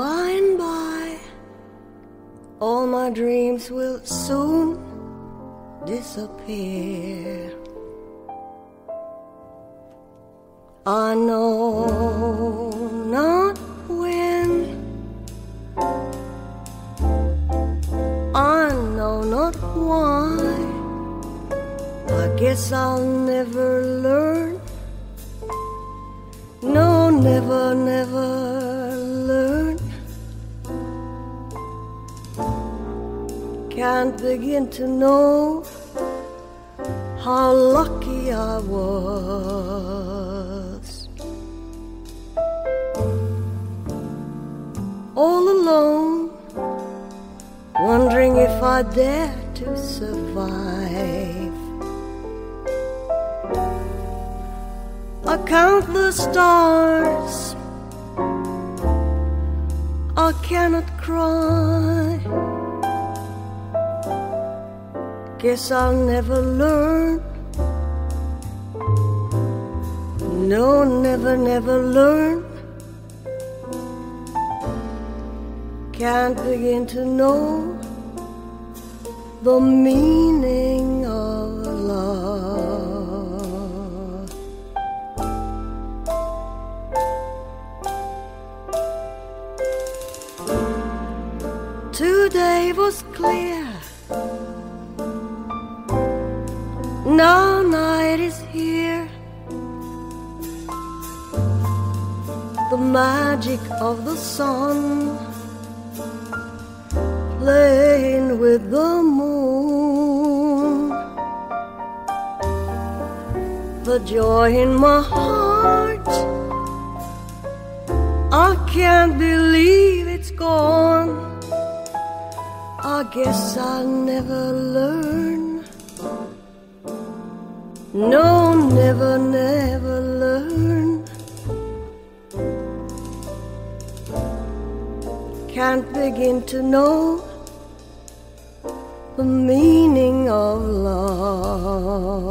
by and by, all my dreams will soon disappear. I know not when, I know not why, I guess I'll never learn. No, never, never learn. Can't begin to know how lucky I was. All alone, wondering if I dare to survive. I count the stars, I cannot cry. Guess I'll never learn. No, never, never learn. Can't begin to know the meaning of love. Today was clear, now night is here. The magic of the sun playing with the moon, the joy in my heart, I can't believe it's gone. I guess I'll never learn. No, never, never learn. Can't begin to know the meaning of love.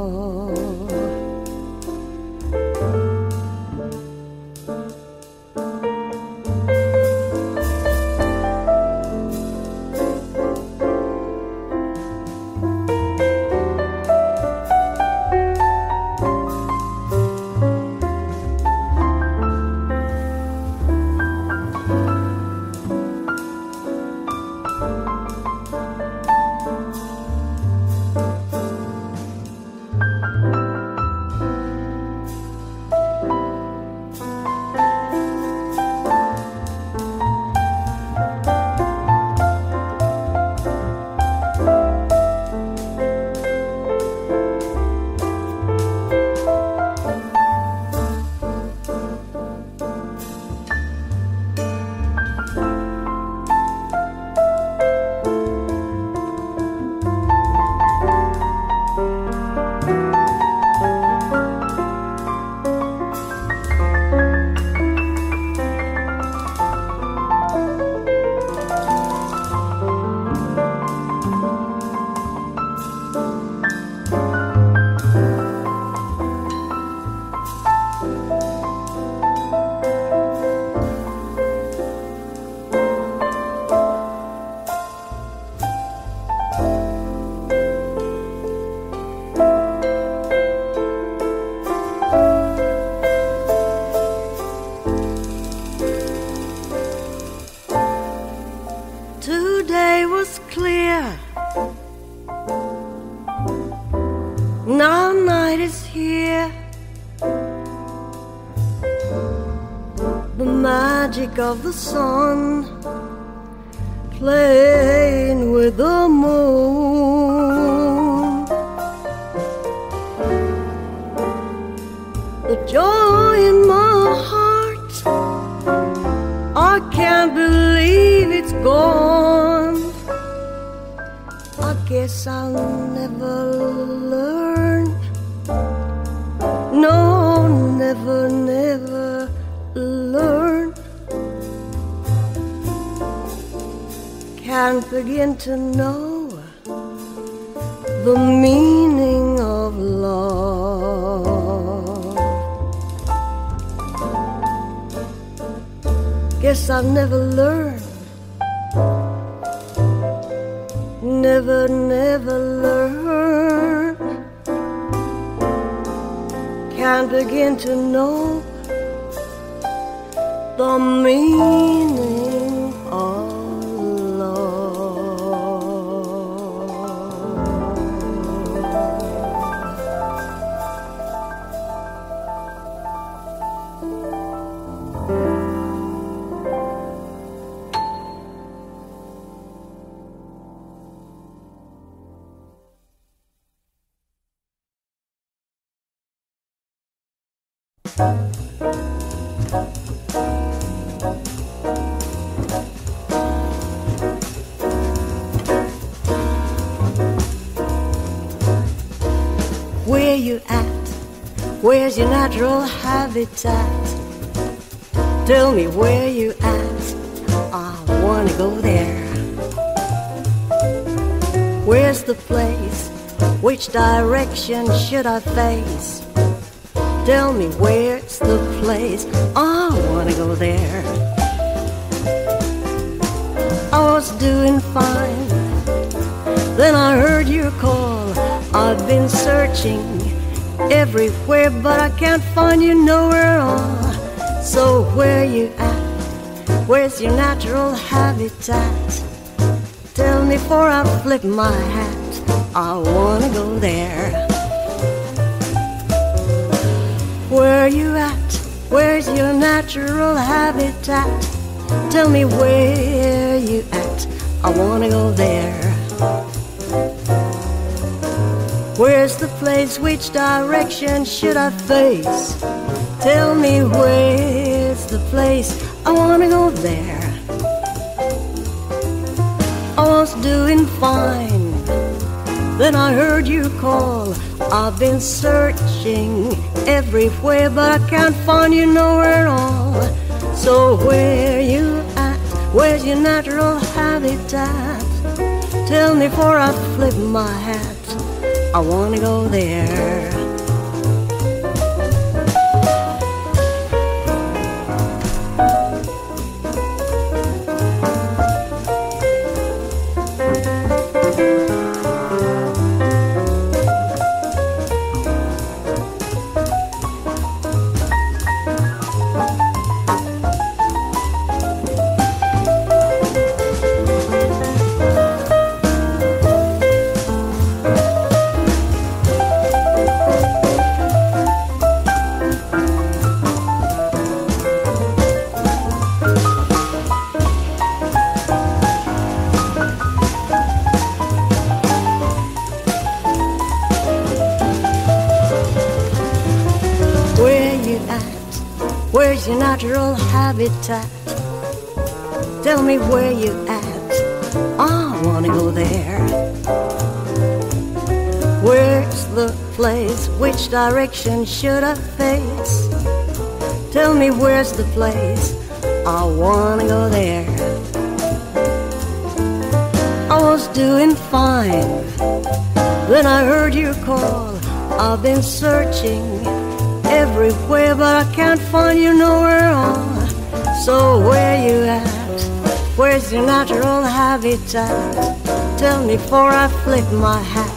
Now night is here. The magic of the sun playing with the moon, the joy in my heart, I can't believe it's gone. I guess I'll never learn. No, never, never learn. Can't begin to know the meaning of love. Guess I'll never learn, never, never learn. Can't begin to know the meaning of where you at? Where's your natural habitat? Tell me where you at. I wanna go there. Where's the place? Which direction should I face? Tell me where's the place. I wanna go there. I was doing fine, then I heard your call. I've been searching everywhere, but I can't find you nowhere at all. So where you at? Where's your natural habitat? Tell me before I flip my hat. I wanna go there. Where you at? Where's your natural habitat? Tell me where you at. I wanna go there. Where's the place? Which direction should I face? Tell me where's the place. I wanna go there. I was doing fine, then I heard you call. I've been searching everywhere, but I can't find you nowhere at all. So where you at? Where's your natural habitat? Tell me before I flip my hat. I wanna go there. Where's your natural habitat? Tell me where you at. I wanna go there. Where's the place? Which direction should I face? Tell me where's the place. I wanna go there. I was doing fine, then I heard you call. I've been searching everywhere, but I can't find you nowhere on. So where you at? Where's your natural habitat? Tell me before I flip my hat.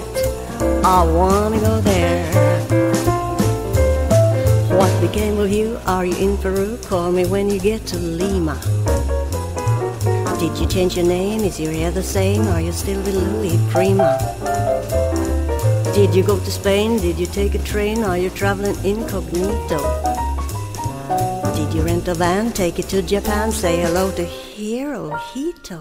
I wanna go there. What became of you? Are you in Peru? Call me when you get to Lima. Did you change your name? Is your hair the same? Are you still with Louis Prima? Did you go to Spain? Did you take a train? Are you traveling incognito? Did you rent a van? Take it to Japan? Say hello to Hirohito.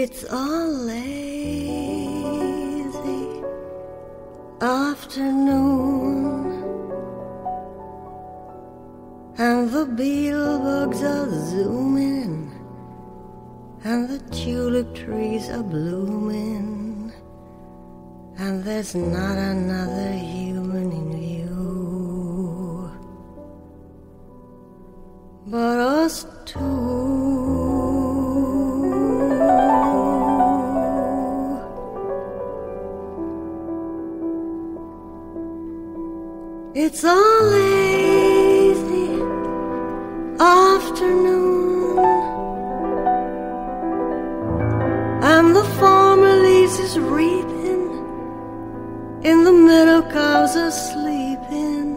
It's a lazy afternoon, and the beetlebugs are zooming, and the tulip trees are blooming, and there's not another human in view but us two. It's a lazy afternoon, and the farmer leaves his reaping, in the meadow cows are sleeping,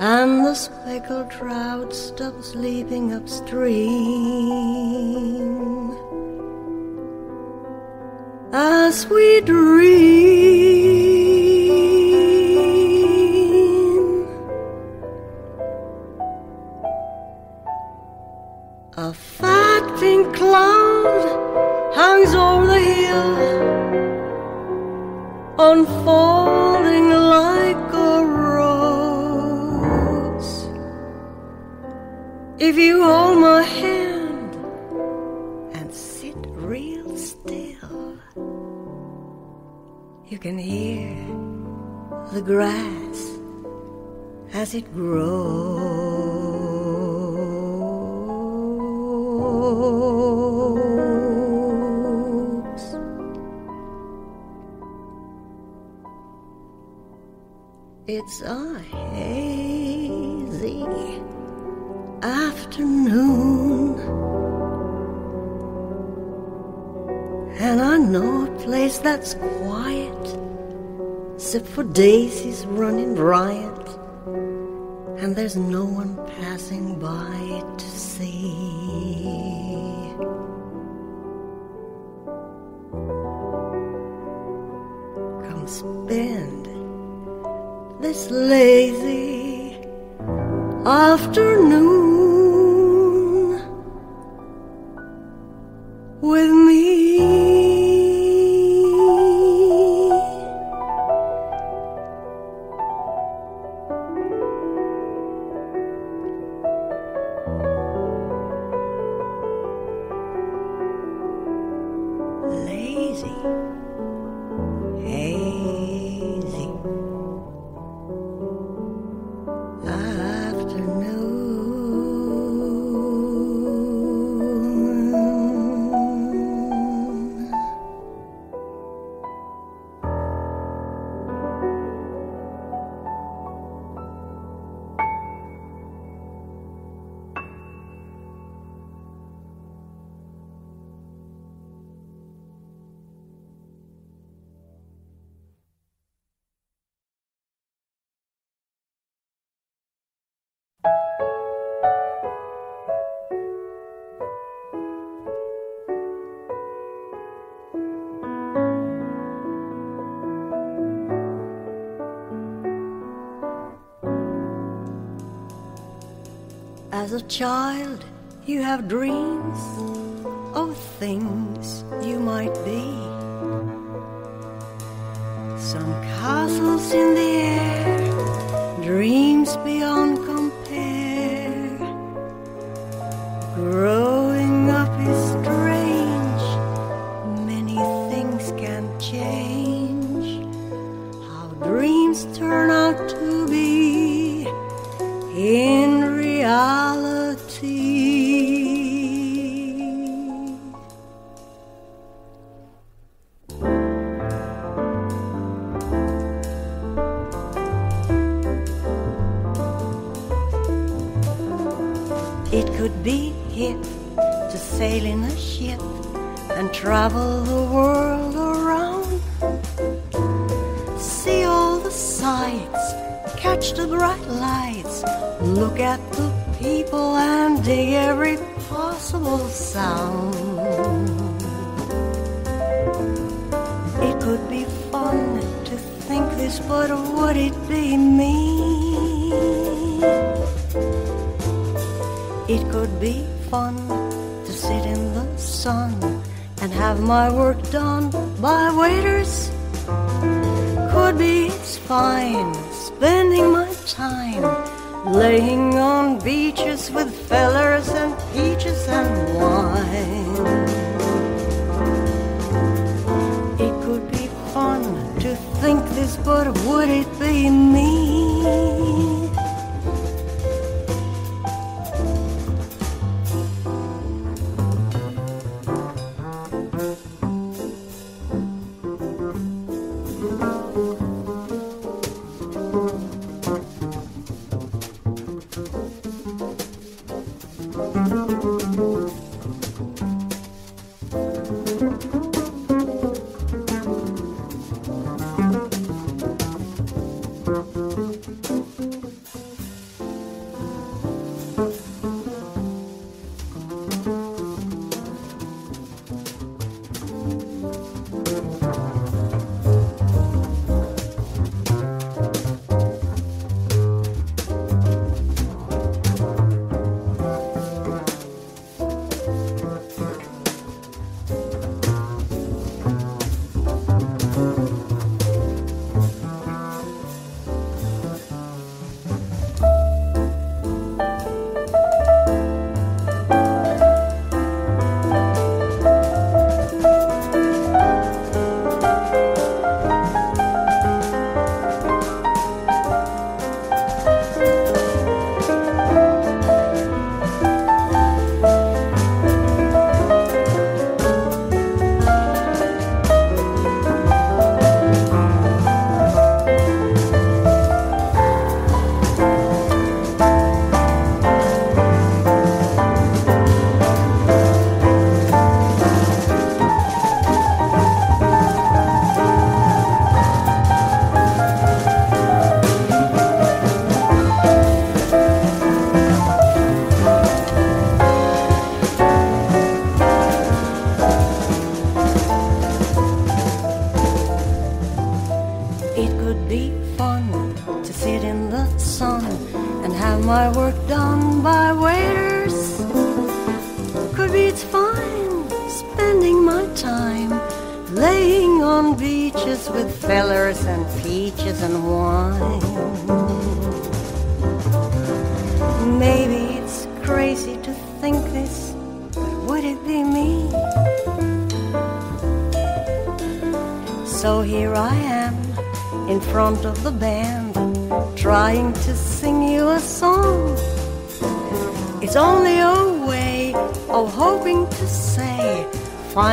and the speckled trout stops leaping upstream as we dream. A fat pink cloud hangs over the hill, unfolding like a rose. If you hold my hand and sit real still, you can hear the grass as it grows. It's a hazy afternoon, and I know a place that's quiet, except for daisies running riot, and there's no one passing by to see. Come spend this lazy afternoon with me. Lazy, hazy afternoon. As a child, you have dreams of things you might be. Some castles in the air, dreams beyond compare. Growing up is strange, many things can change. How dreams turn out to be in reality. It could be hip to sail in a ship and travel the world around, see all the sights, catch the bright lights, look at the people and dig every possible sound. It could be fun to think this, but would it be me? It could be fun to sit in the sun sun and have my work done by waiters. Could be it's fine spending my time laying on beaches with fellers and peaches and wine. It could be fun to think this, but would it be me?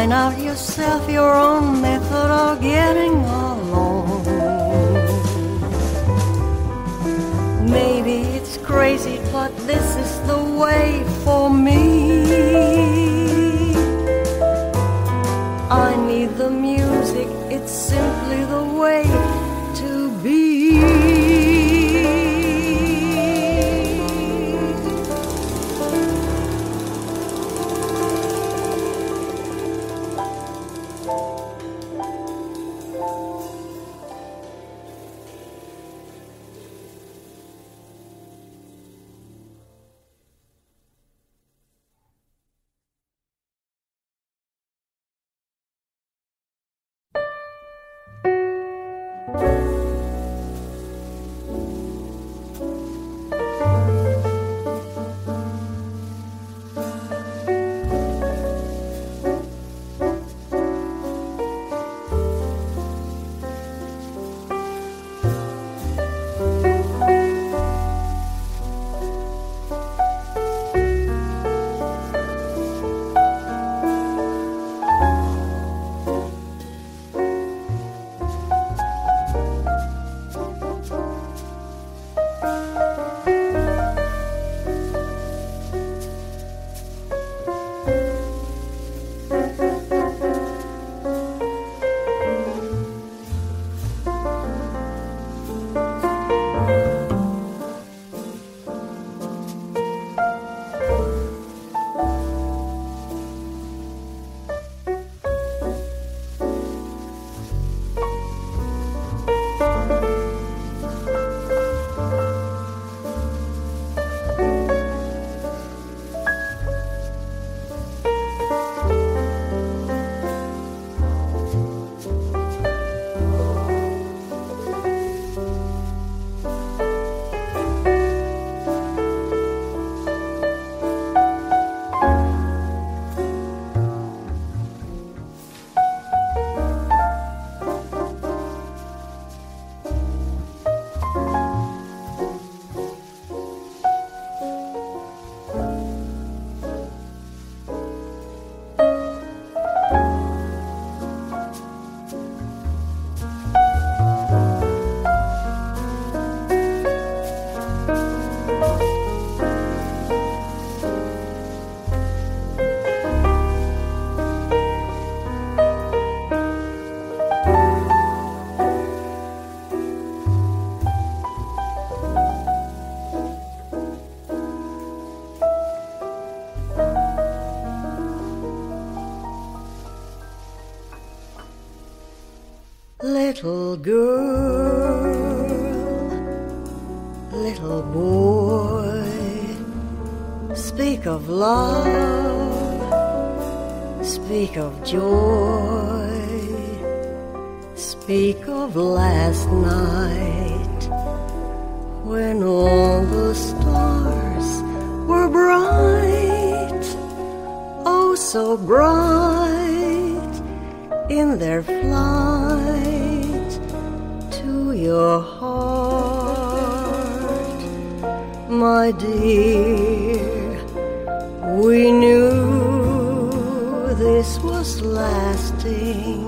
Find out yourself your own method of getting along. Maybe it's crazy, but this is the way for me. I need the music, it's simply the way to be. Little girl, little boy, speak of love, speak of joy, speak of last night when all the stars were bright, oh so bright in their flight to your heart, my dear. We knew this was lasting.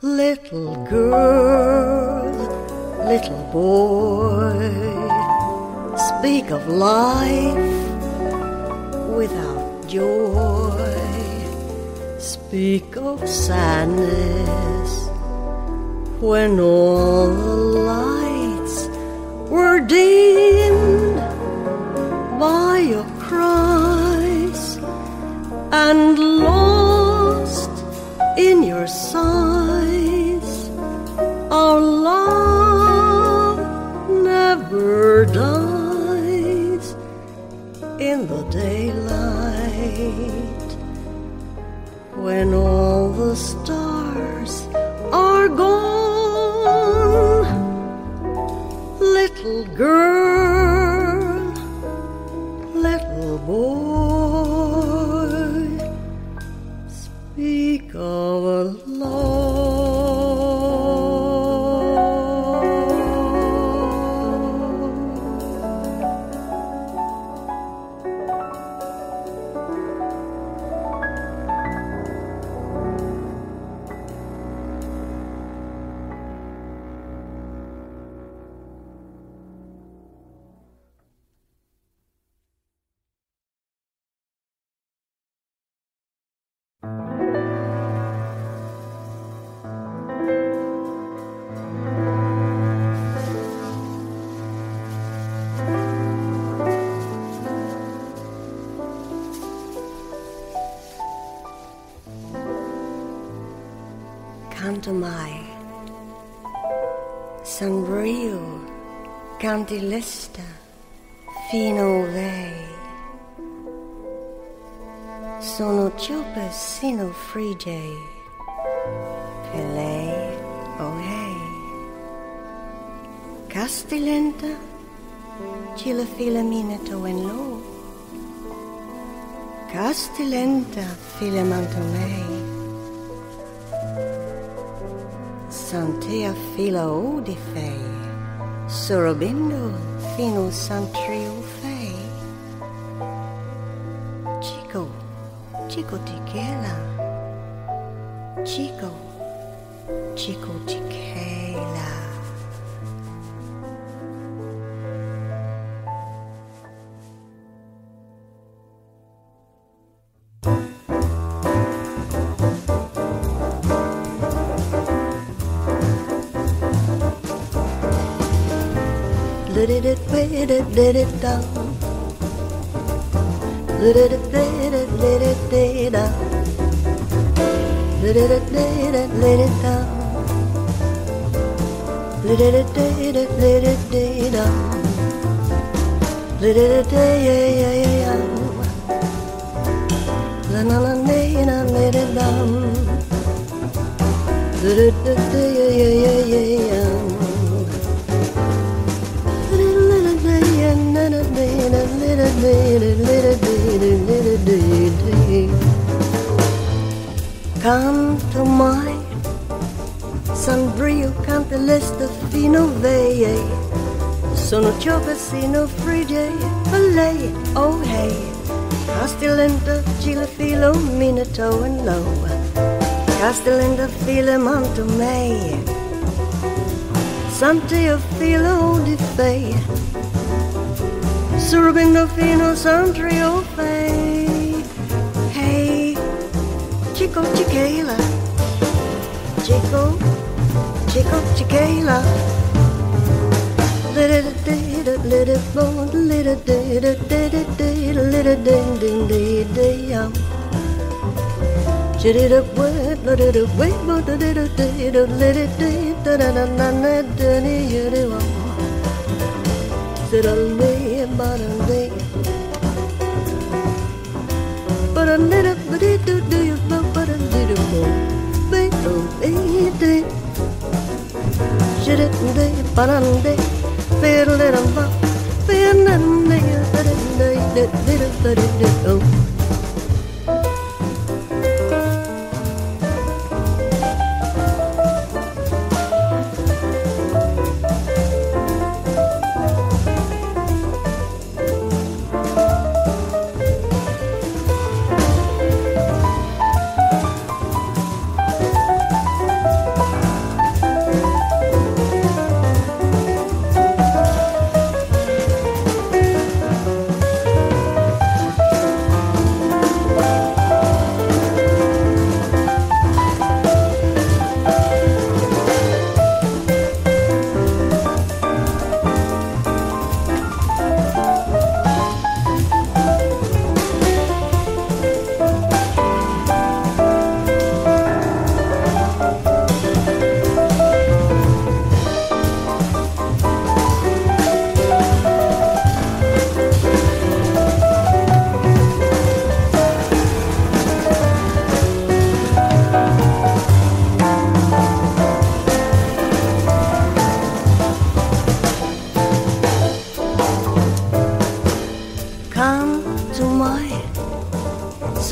Little girl, little boy, speak of life without joy, speak of sadness when all the lights were dimmed by your cries and lost in your sighs, our love never dies in the daylight when all the stars are gone. Little girl, little boy, speak of a cantomai, Sanrio, Cantilista, fino vei. Sono ciò sino frigei, per lei, oh hey. Castilenta, ci la filaminato in lo. Castilenta, filamanto mei. Santea fila odi fei, sorobindo fino santrio fei. Chico, chico tichela, chico, chico tichela. Did it down, did it day down, did it down, did it day down, did it day down, la la na did it down, did it day down. Cantomai, Sanrio, Cantilista, fino vei. Sono ciò che sino frigei, lei, oh hey. Castilenta, Gila, filo, minato and low. Castilenta, fila, manto mei. Santia, filo, di fei. Sorbindo fino santrio fei. Hey, chico chiquela, chico, chico chiquela. Little day, little bone, little day, little day, little ding ding ding ding. little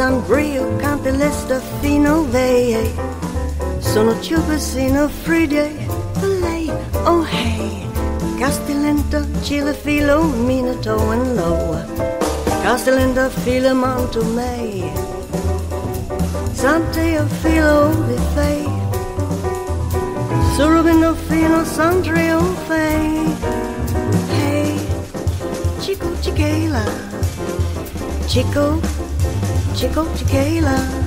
Sanrio Campi Lesta Fino Vei Sono Ciubasino Friday Lei Oh Hey Castellenta Chile Filo Minato and Loa Castellenta Filo Manto May Santeo Filo Di Fei Surubino Fino Sandrio Fei Hey Chico Chiquela Chico Chico Chiquela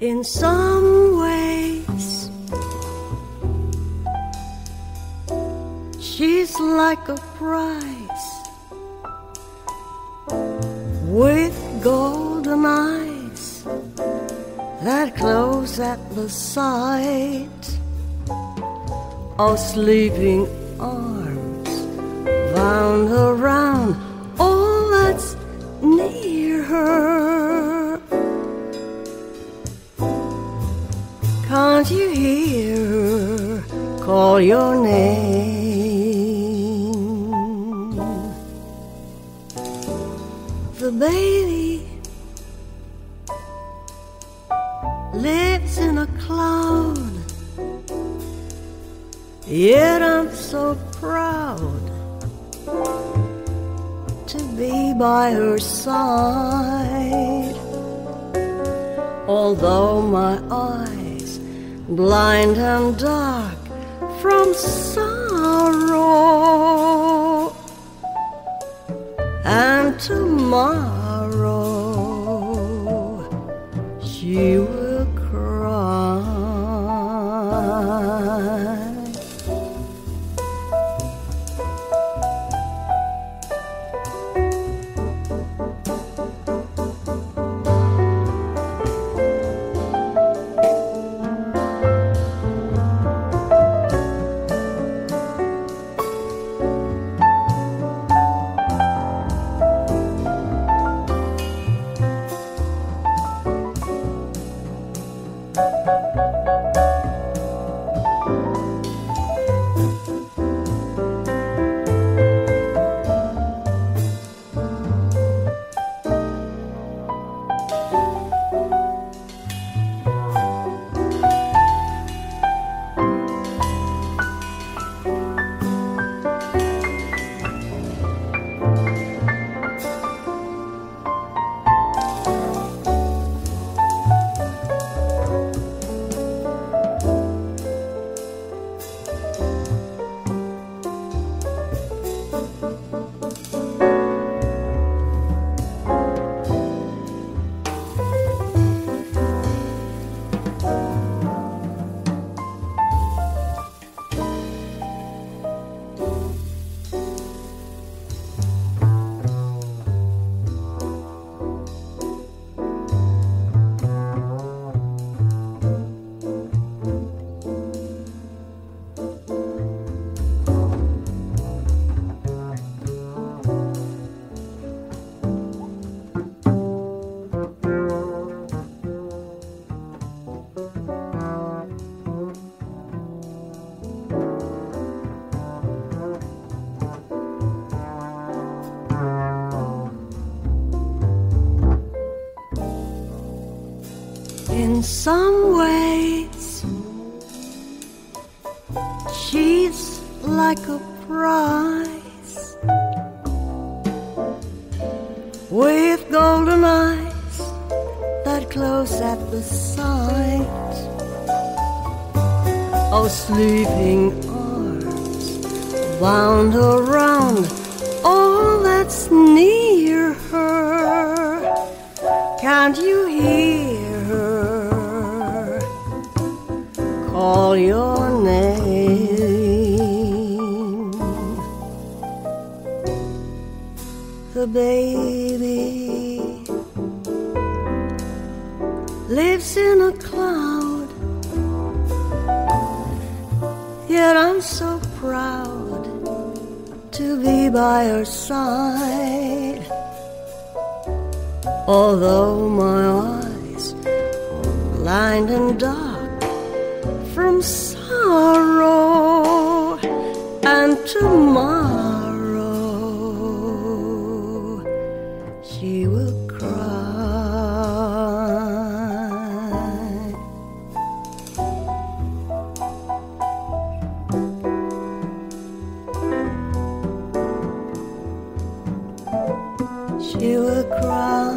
In some ways, she's like a prize with golden eyes that close at the sight, or sleeping arms wound around all that's near her. Can't you hear her call your name? The baby lives in a cloud, yet I'm so proud to be by her side. Although my eyes, blind and dark from sorrow, and tomorrow she will cry. In some ways, she's like a prize with golden eyes that close at the sight. Oh, sleeping arms bound around all that's near her. Can't you hear her? Call your name. The baby lives in a cloud, yet I'm so proud to be by her side. Although my eyes are blind and dark from sorrow, and tomorrow she will cry. She will cry.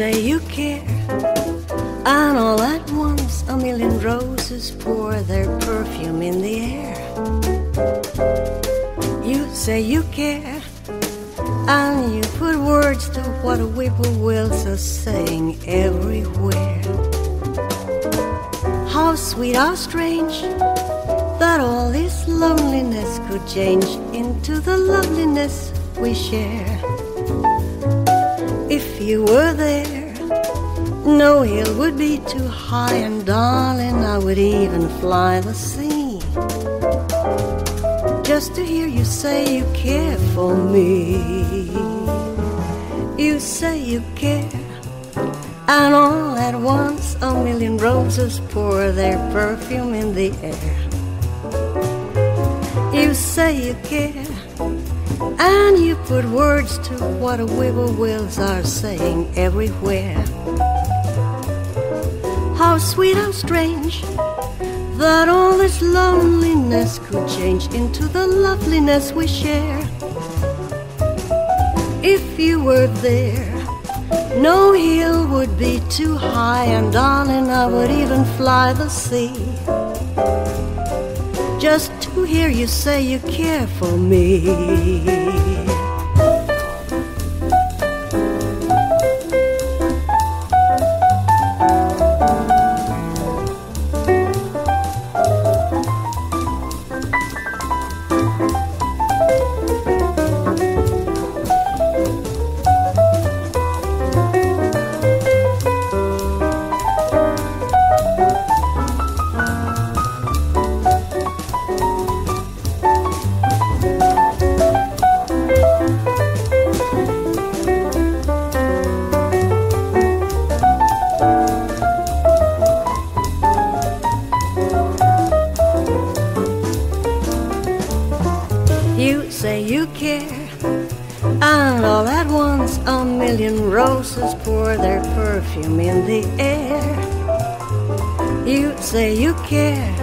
say you care. And all at once a million roses pour their perfume in the air. You say you care, and you put words to what whippoorwills are saying everywhere. How sweet, how strange, that all this loneliness could change into the loveliness we share. If you were there, no hill would be too high, and darling, I would even fly the sea, just to hear you say you care for me. You say you care, and all at once a million roses pour their perfume in the air. You say you care, and you put words to what whippoorwills are saying everywhere. How sweet, how strange, that all this loneliness could change into the loveliness we share. If you were there, no hill would be too high, and darling, I would even fly the sea, just to hear you say you care for me. Pour their perfume in the air. You say you care,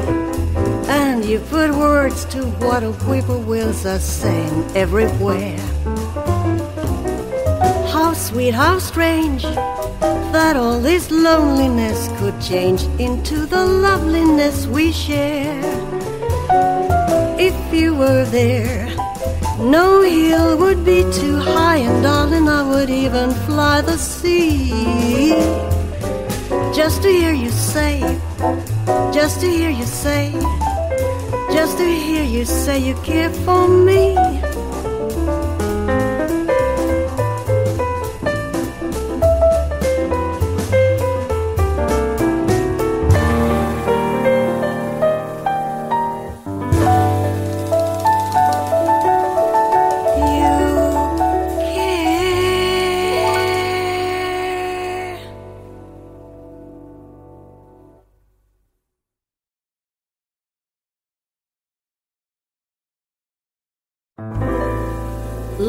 and you put words to what whippoorwills are saying everywhere. How sweet, how strange, that all this loneliness could change into the loveliness we share. If you were there, no hill would be too high, and darling, I would even fly the sea, just to hear you say, just to hear you say, just to hear you say you care for me.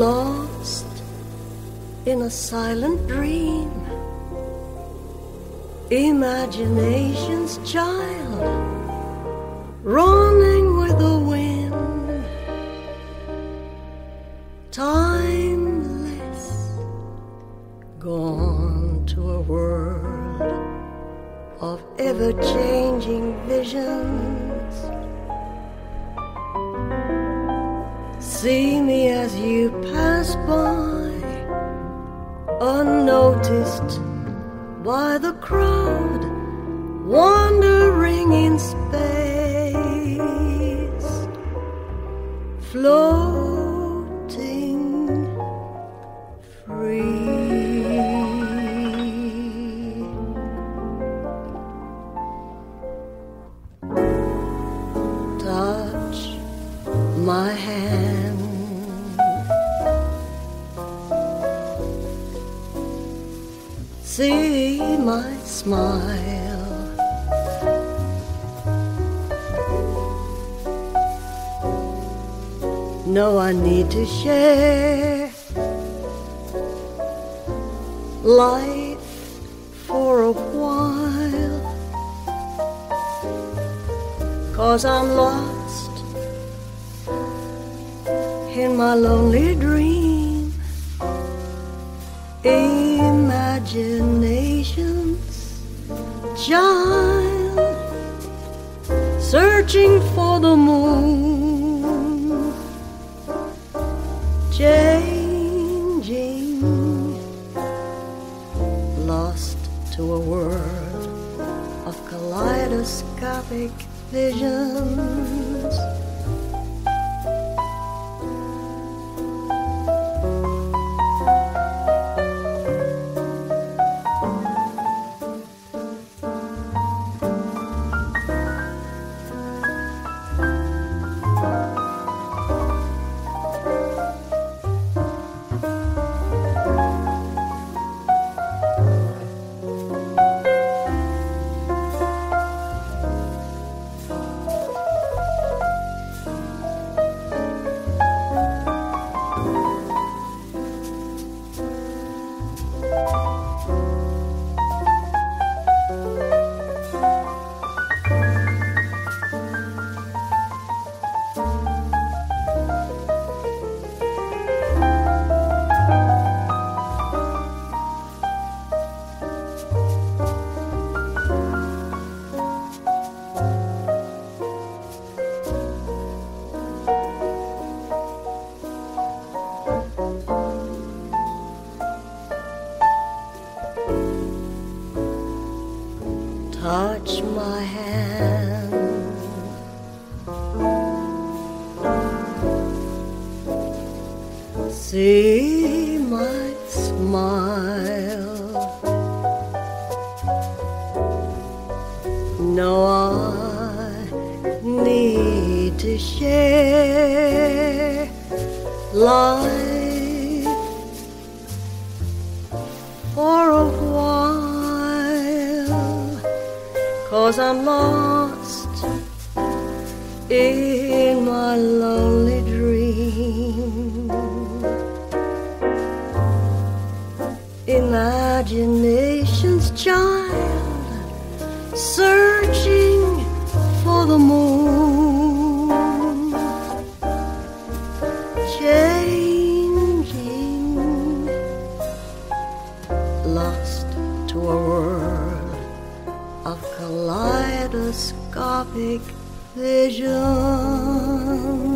Lost in a silent dream, imagination's child, running with the wind, timeless, gone to a world of ever-changing visions. See me as you pass by, unnoticed by the crowd, wandering in space, floating free. Touch my hand, see my smile, know I need to share life for a while, 'cause I'm lost in my lonely dream. imagination's child, searching for the moon, changing, lost to a world of kaleidoscopic visions. Touch my hand, see my smile, no, I need to share life for a while, 'cause I'm lost in my lonely dream. Imagination's child, searching for the moon, changing, lost to a world of kaleidoscopic vision.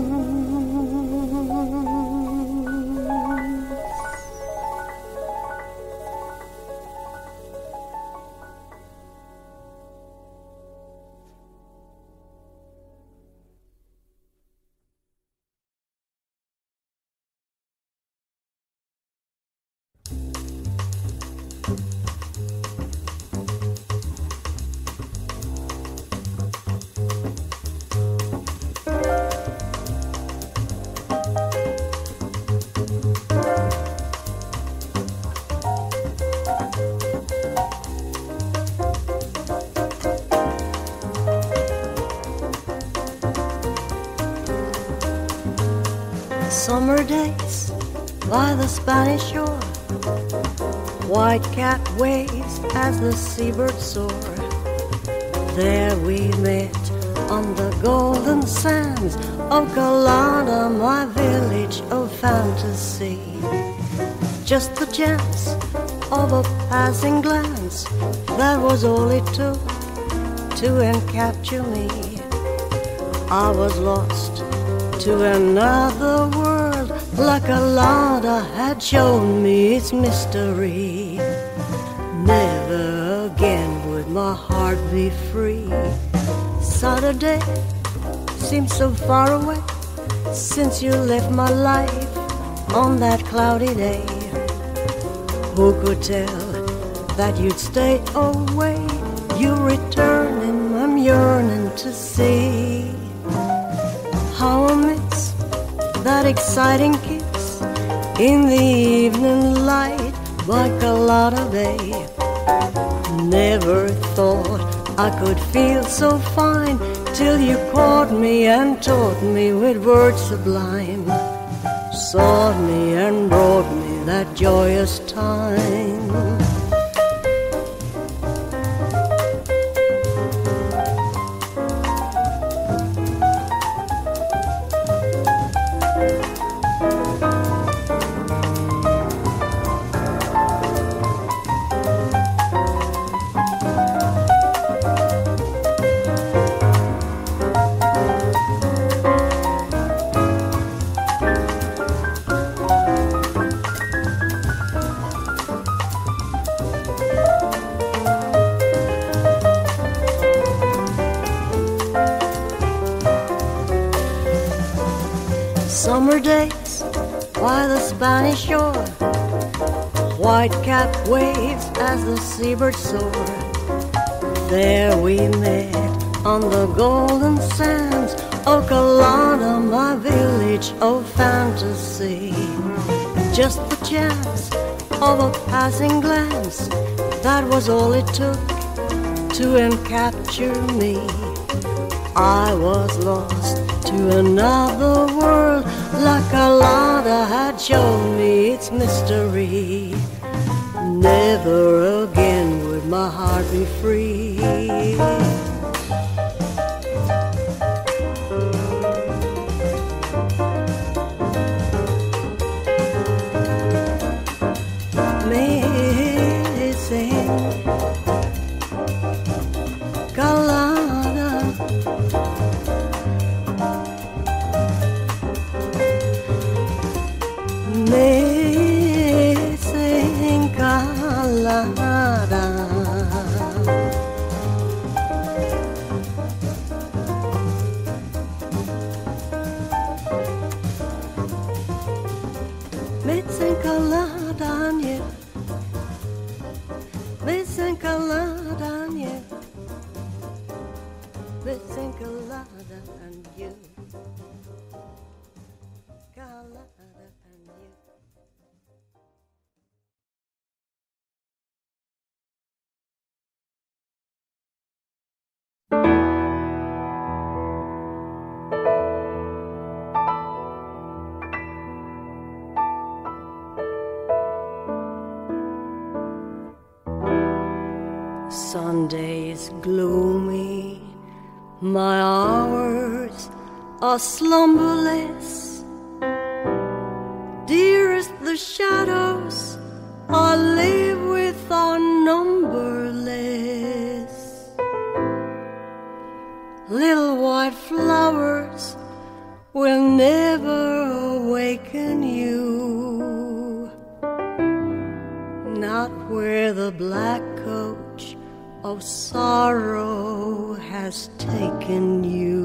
Summer days by the Spanish shore, white cat waves as the seabird soar. There we met on the golden sands of Colada, my village of fantasy. Just the chance of a passing glance, that was all it took to encapture me. I was lost to another world, like a Colada had shown me its mystery. Never again would my heart be free. Saturday seems so far away, since you left my life on that cloudy day. Who could tell that you'd stay away? You returning, I'm yearning to see how amidst that exciting kiss in the evening light by Colada Bay. Never thought I could feel so fine till you caught me and taught me with words sublime, sought me and brought me that joyous time. by the Spanish shore. White-capped waves as the seabirds soar. There we met on the golden sands of Colada, my village of fantasy. Just the chance of a passing glance, that was all it took to encapture me. I was lost to another world. La Colada had shown me its mystery. Never again would my heart be free. Sunday is gloomy, my hours are slumberless. Dearest, the shadows I live with are numberless. Little white flowers will never awaken you, not where the black coach of sorrow has taken you.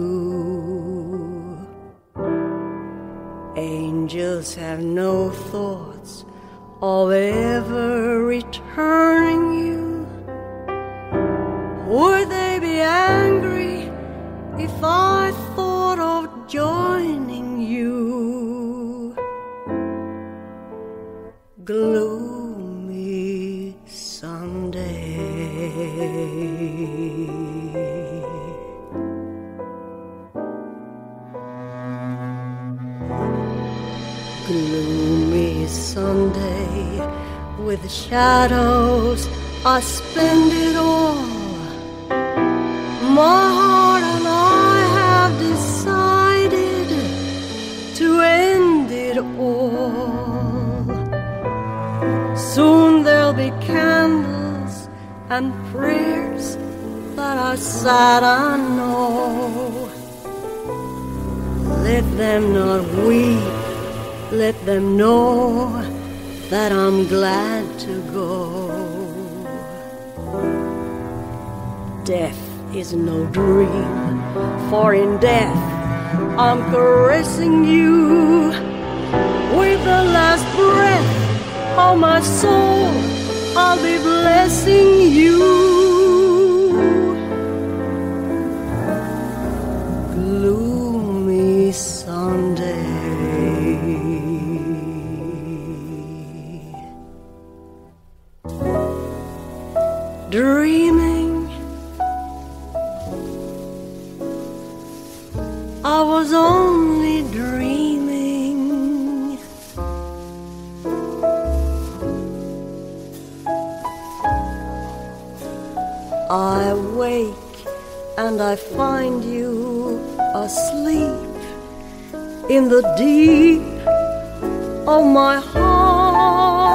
Angels have no thoughts of ever returning you. Would they be angry if I thought of joining you? Gloomy Sunday. Gloomy Sunday, with shadows I spend it all. My heart and I have decided to end it all. Soon there'll be candles and prayers that are sad, I know. Let them not weep, let them know that I'm glad to go. Death is no dream, for in death I'm caressing you. With the last breath of my soul, I'll be blessing you. Gloomy Sunday. Dreaming, I was only dreaming. I wake and I find you asleep in the deep of my heart.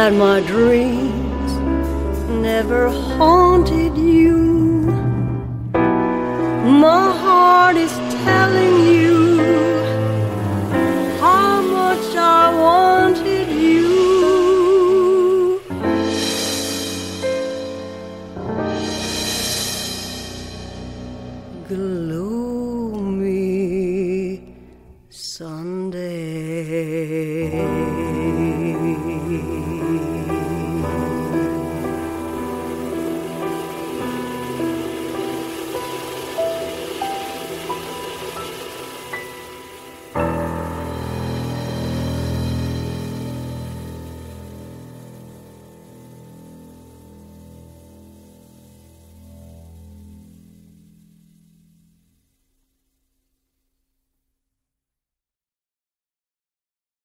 That my dreams never haunted you. My heart is telling you how much I want.